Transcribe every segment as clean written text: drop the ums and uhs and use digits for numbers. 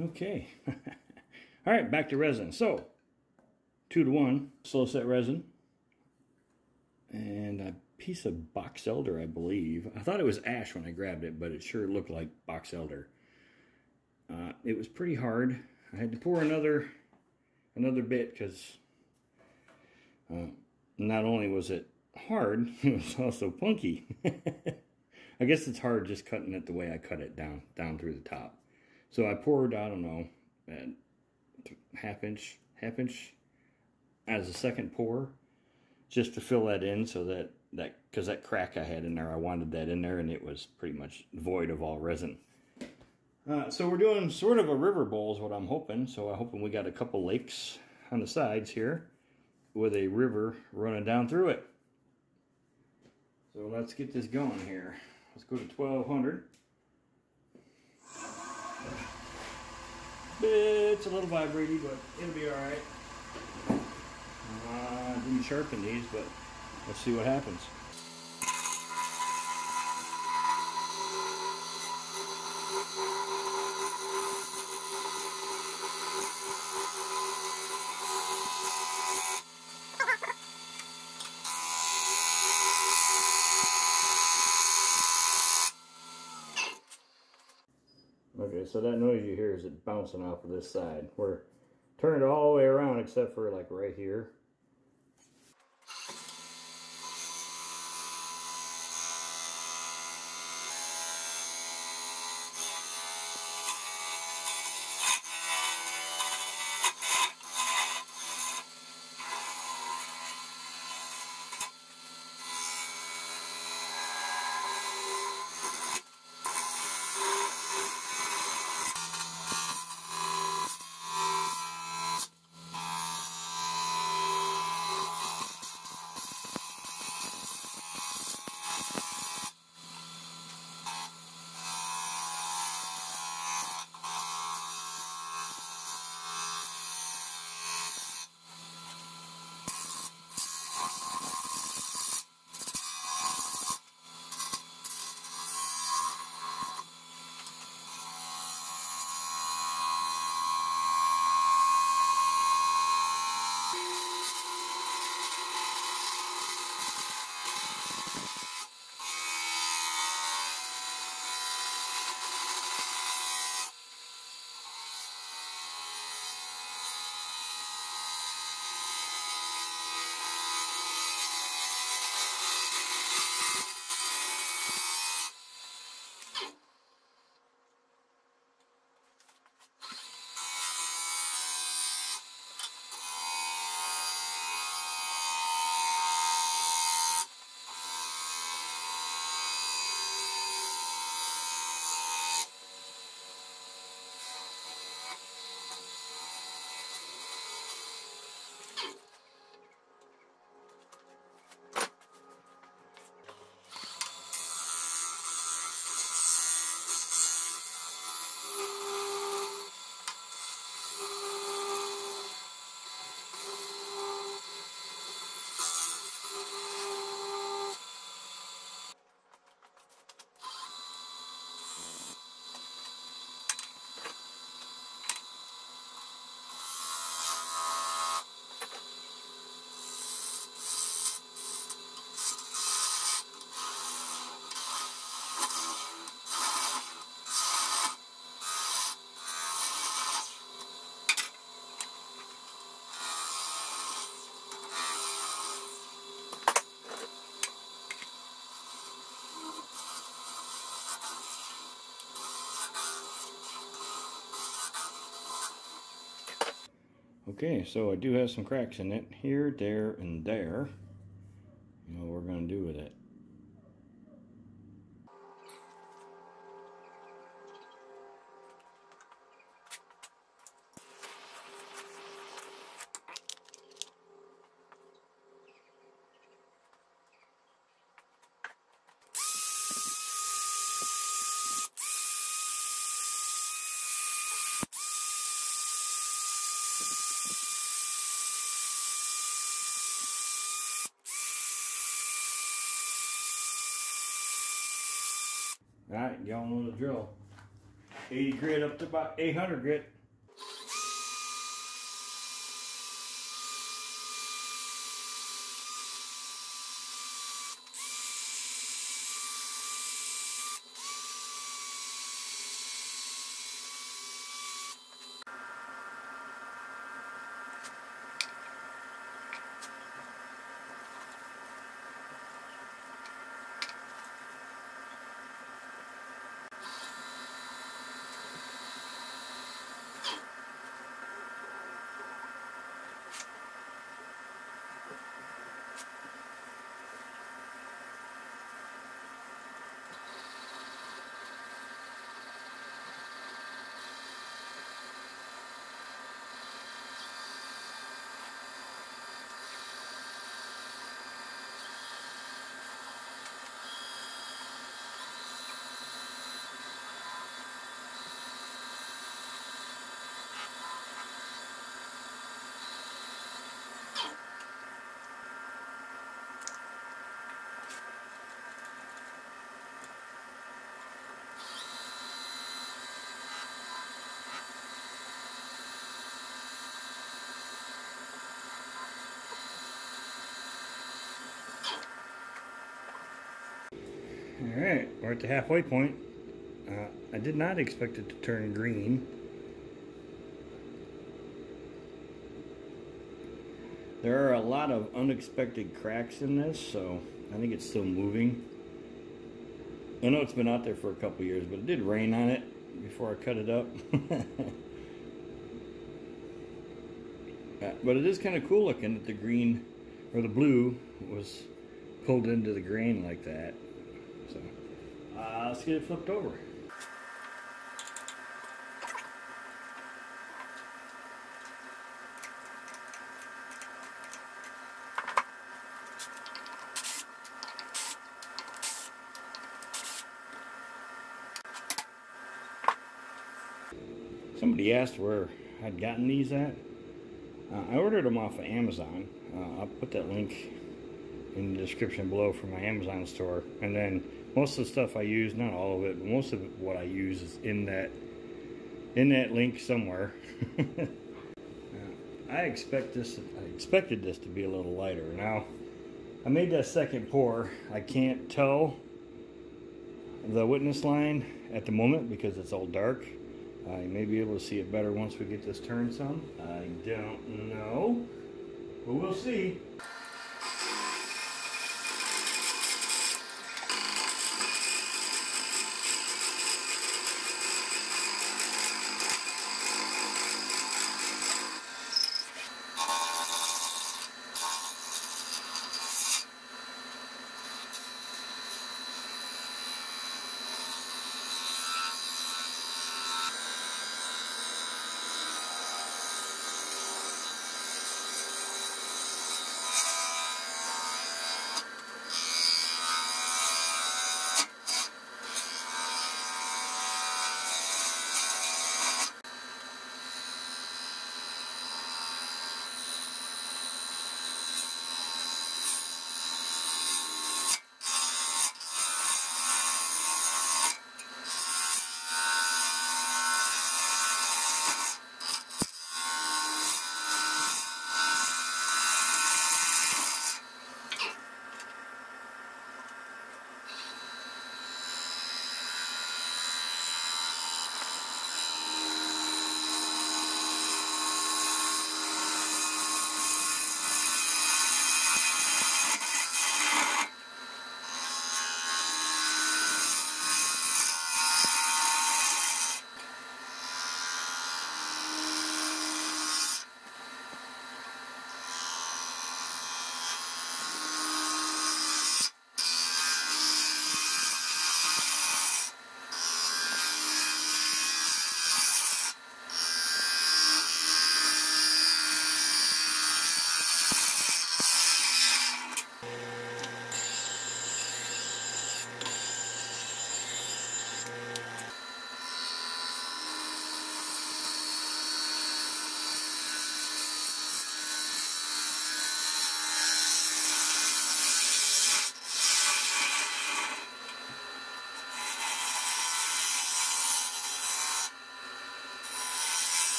Okay. All right, back to resin. So 2:1 slow set resin and a piece of box elder, I believe. I thought it was ash when I grabbed it, but it sure looked like box elder. It was pretty hard. I had to pour another bit because not only was it hard, it was also funky. I guess it's hard just cutting it the way I cut it down through the top. So I poured, I don't know, half inch as a second pour, just to fill that in, so that because that crack I had in there, I wanted that in there, and it was pretty much void of all resin. So we're doing sort of a river bowl is what I'm hoping. So I'm hoping we got a couple lakes on the sides here with a river running down through it. So let's get this going here. Let's go to 1200. It's a little vibrating, but it'll be all right. I didn't sharpen these, but let's see what happens. So that noise you hear is it bouncing off of this side. We're turned all the way around except for like right here. Okay, so I do have some cracks in it here, there, and there. You know what we're going to do with it. Alright, y'all know the drill. 80 grit up to about 800 grit. Alright, we're at the halfway point. I did not expect it to turn green. There are a lot of unexpected cracks in this, so I think it's still moving. I know it's been out there for a couple years, but it did rain on it before I cut it up. But it is kind of cool looking that the green, or the blue, was pulled into the grain like that. So let's get it flipped over. Somebody asked where I'd gotten these at. I ordered them off of Amazon. I'll put that link in the description below for my Amazon store, and then most of the stuff I use, not all of it, but most of what I use is in that link somewhere. I expected this to be a little lighter. Now I made that second pour. I can't tell the witness line at the moment because it's all dark. I may be able to see it better once we get this turned some. I don't know, but we'll see.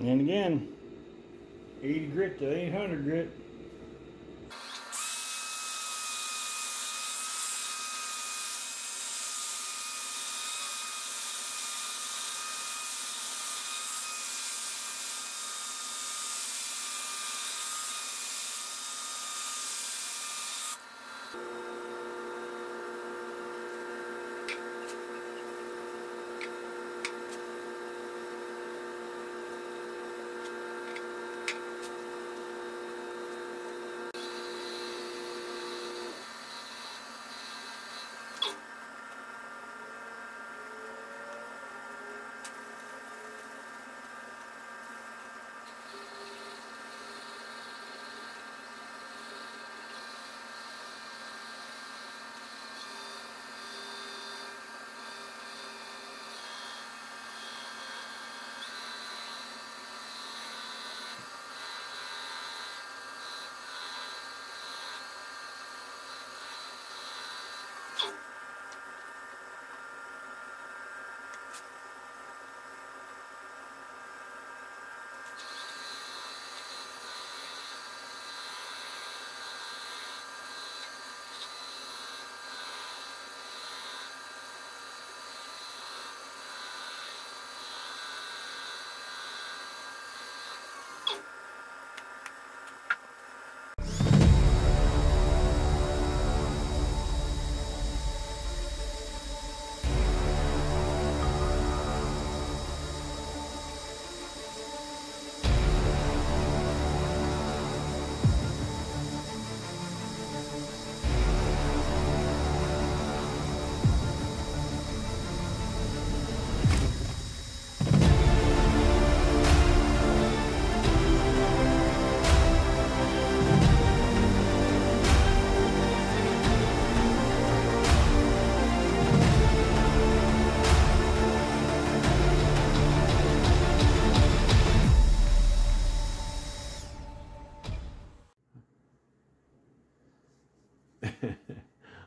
And again, 80 grit to 800 grit.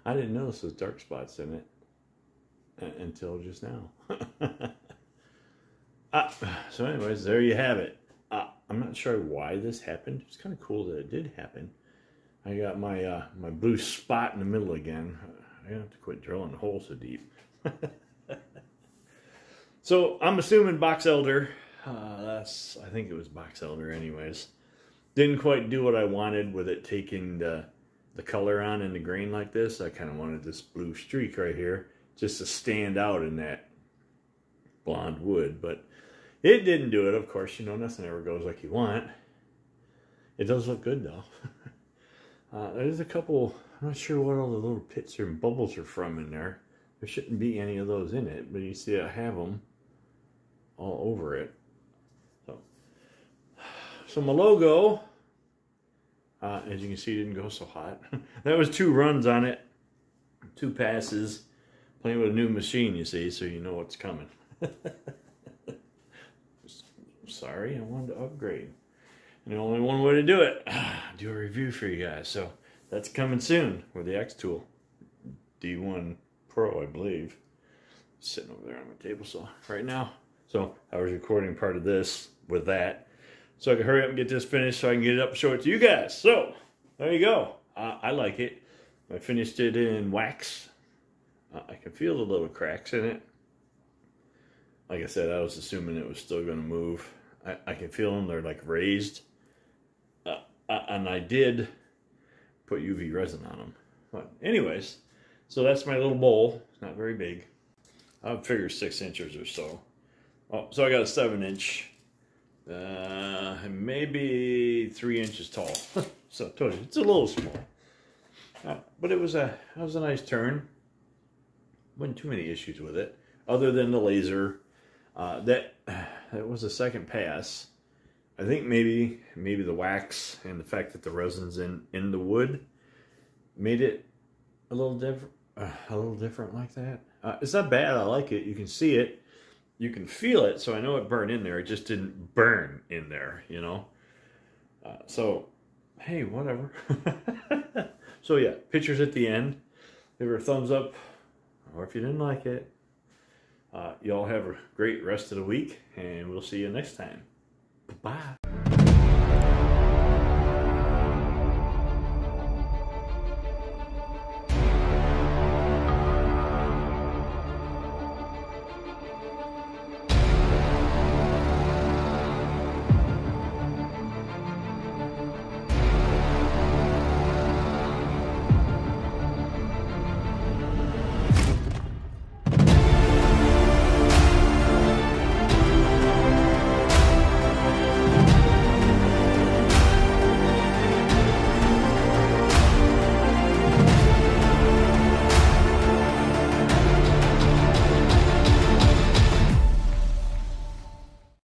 I didn't notice those dark spots in it until just now. So anyways, there you have it. I'm not sure why this happened. It's kind of cool that it did happen. I got my my blue spot in the middle again. I have to quit drilling the hole so deep. So I'm assuming box elder. I think it was box elder anyways. Didn't quite do what I wanted with it taking the color on in the grain like this. I kind of wanted this blue streak right here just to stand out in that blonde wood, but it didn't do it. Of course, you know, nothing ever goes like you want. It does look good though. There's a couple, I'm not sure what all the little pits or bubbles are from in there. There shouldn't be any of those in it, but you see I have them all over it. So my logo, as you can see, it didn't go so hot. That was 2 runs on it, 2 passes, playing with a new machine, you see, so you know what's coming. Sorry, I wanted to upgrade. And the only one way to do it, do a review for you guys. So that's coming soon with the X-Tool D1 Pro, I believe. It's sitting over there on my table saw right now. So I was recording part of this with that. So I can hurry up and get this finished so I can get it up and show it to you guys. So, there you go. I like it. I finished it in wax. I can feel the little cracks in it. Like I said, I was assuming it was still going to move. I can feel them. They're like raised. And I did put UV resin on them. But anyways, so that's my little bowl. It's not very big. I figure 6 inches or so. Oh, so I got a 7-inch. Maybe 3 inches tall. So I told you, it's a little small. But it was a nice turn. Wasn't too many issues with it, other than the laser. That was a second pass. I think maybe the wax and the fact that the resin's in the wood made it a little different like that. It's not bad. I like it. You can see it. You can feel it, so I know it burned in there. It just didn't burn in there, you know. So, hey, whatever. So, yeah, pictures at the end. Give her a thumbs up, or if you didn't like it. Y'all have a great rest of the week, and we'll see you next time. Bye.